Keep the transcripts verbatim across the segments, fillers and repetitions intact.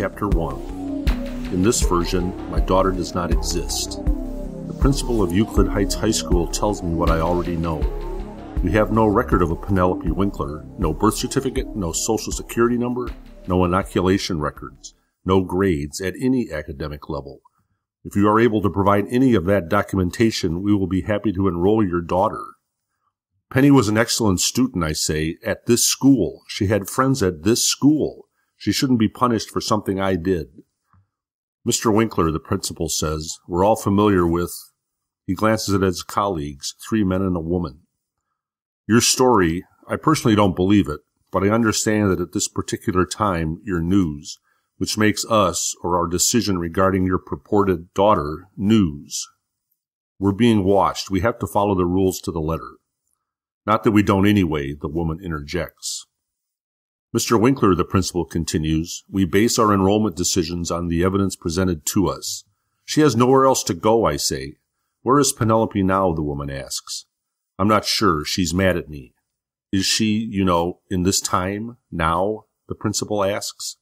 Chapter one. In this version, my daughter does not exist. The principal of Euclid Heights High School tells me what I already know. We have no record of a Penelope Winkler, no birth certificate, no social security number, no inoculation records, no grades at any academic level. If you are able to provide any of that documentation, we will be happy to enroll your daughter. Penny was an excellent student, I say, at this school. She had friends at this school. She shouldn't be punished for something I did. Mister Winkler, the principal says, we're all familiar with. He glances at his colleagues, three men and a woman. Your story, I personally don't believe it, but I understand that at this particular time, you're news, which makes us, or our decision regarding your purported daughter, news. We're being watched. We have to follow the rules to the letter. Not that we don't anyway, the woman interjects. Mister Winkler, the principal continues, we base our enrollment decisions on the evidence presented to us. She has nowhere else to go, I say. Where is Penelope now, the woman asks. I'm not sure. She's mad at me. Is she, you know, in this time, now, the principal asks.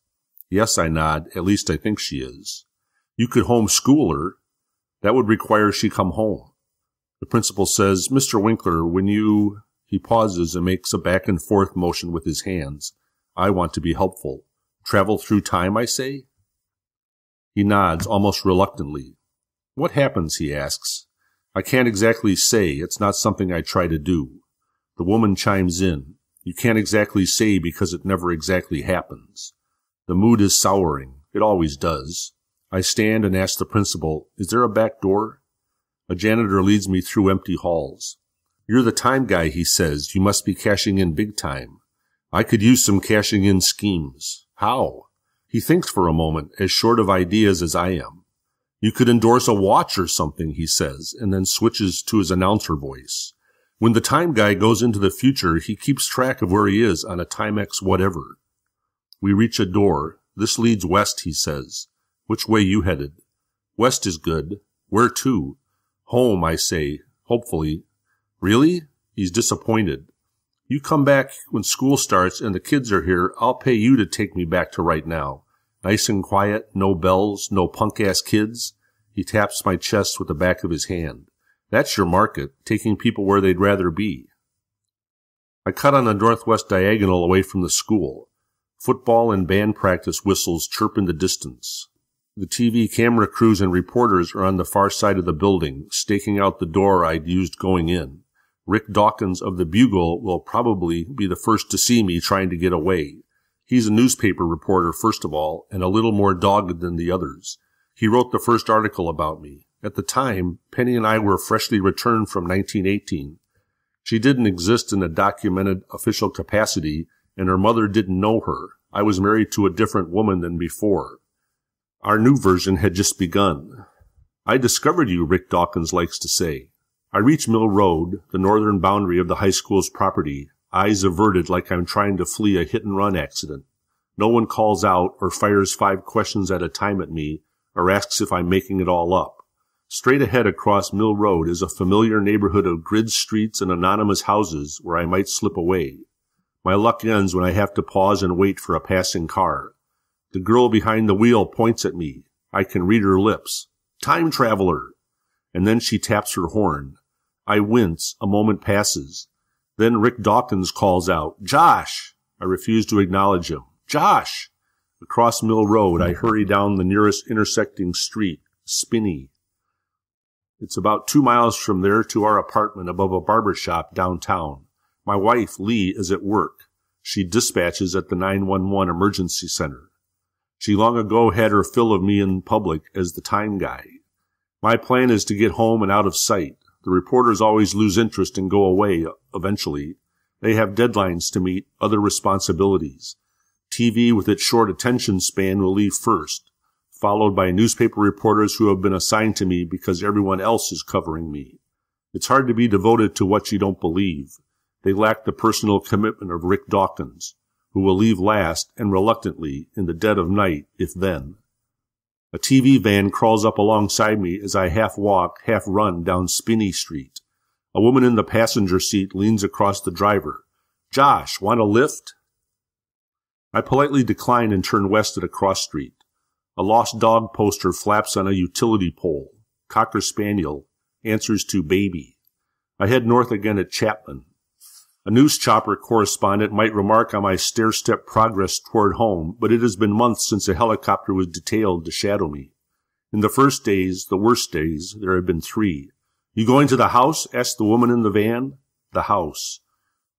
Yes, I nod. At least I think she is. You could homeschool her. That would require she come home. The principal says, Mister Winkler, when you... He pauses and makes a back-and-forth motion with his hands. I want to be helpful. Travel through time, I say? He nods, almost reluctantly. What happens, he asks. I can't exactly say. It's not something I try to do. The woman chimes in. You can't exactly say because it never exactly happens. The mood is souring. It always does. I stand and ask the principal, is there a back door? A janitor leads me through empty halls. You're the time guy, he says. You must be cashing in big time. I could use some cashing in schemes. How? He thinks for a moment, as short of ideas as I am. You could endorse a watch or something, he says, and then switches to his announcer voice. When the time guy goes into the future, he keeps track of where he is on a Timex whatever. We reach a door. This leads west, he says. Which way you headed? West is good. Where to? Home, I say, hopefully. Really? He's disappointed. You come back when school starts and the kids are here. I'll pay you to take me back to right now. Nice and quiet, no bells, no punk-ass kids. He taps my chest with the back of his hand. That's your market, taking people where they'd rather be. I cut on the northwest diagonal away from the school. Football and band practice whistles chirp in the distance. The T V camera crews and reporters are on the far side of the building, staking out the door I'd used going in. Rick Dawkins of the Bugle will probably be the first to see me trying to get away. He's a newspaper reporter, first of all, and a little more dogged than the others. He wrote the first article about me. At the time, Penny and I were freshly returned from nineteen eighteen. She didn't exist in a documented official capacity, and her mother didn't know her. I was married to a different woman than before. Our new version had just begun. I discovered you, Rick Dawkins likes to say. I reach Mill Road, the northern boundary of the high school's property, eyes averted like I'm trying to flee a hit-and-run accident. No one calls out or fires five questions at a time at me or asks if I'm making it all up. Straight ahead across Mill Road is a familiar neighborhood of grid streets and anonymous houses where I might slip away. My luck ends when I have to pause and wait for a passing car. The girl behind the wheel points at me. I can read her lips. Time traveler! And then she taps her horn. I wince. A moment passes. Then Rick Dawkins calls out, Josh! I refuse to acknowledge him. Josh! Across Mill Road, I hurry down the nearest intersecting street, Spinney. It's about two miles from there to our apartment above a barber shop downtown. My wife, Lee, is at work. She dispatches at the nine one one emergency center. She long ago had her fill of me in public as the time guy. My plan is to get home and out of sight. The reporters always lose interest and go away eventually. They have deadlines to meet, other responsibilities. T V with its short attention span will leave first, followed by newspaper reporters who have been assigned to me because everyone else is covering me. It's hard to be devoted to what you don't believe. They lack the personal commitment of Rick Dawkins, who will leave last and reluctantly in the dead of night, if then. A T V van crawls up alongside me as I half walk, half run down Spinney Street. A woman in the passenger seat leans across the driver. Josh, want a lift? I politely decline and turn west at a cross street. A lost dog poster flaps on a utility pole. Cocker spaniel answers to baby. I head north again at Chapman. A news chopper correspondent might remark on my stair-step progress toward home, but it has been months since a helicopter was detailed to shadow me. In the first days, the worst days, there had been three. "You going to the house?" asked the woman in the van. The house.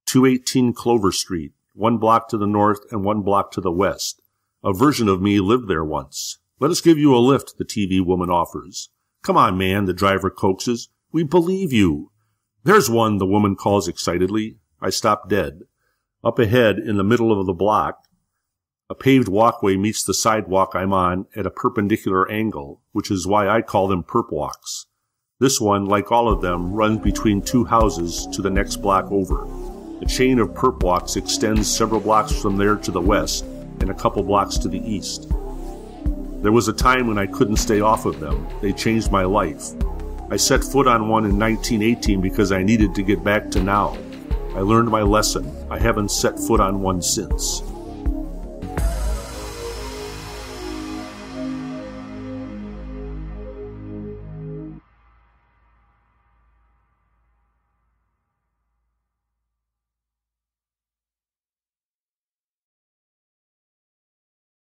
two eighteen Clover Street, one block to the north and one block to the west. A version of me lived there once. "Let us give you a lift," the T V woman offers. "Come on, man," the driver coaxes. "We believe you." "There's one," the woman calls excitedly. I stop dead. Up ahead, in the middle of the block, a paved walkway meets the sidewalk I'm on at a perpendicular angle, which is why I call them perp walks. This one, like all of them, runs between two houses to the next block over. The chain of perp walks extends several blocks from there to the west and a couple blocks to the east. There was a time when I couldn't stay off of them. They changed my life. I set foot on one in nineteen eighteen because I needed to get back to now. I learned my lesson. I haven't set foot on one since.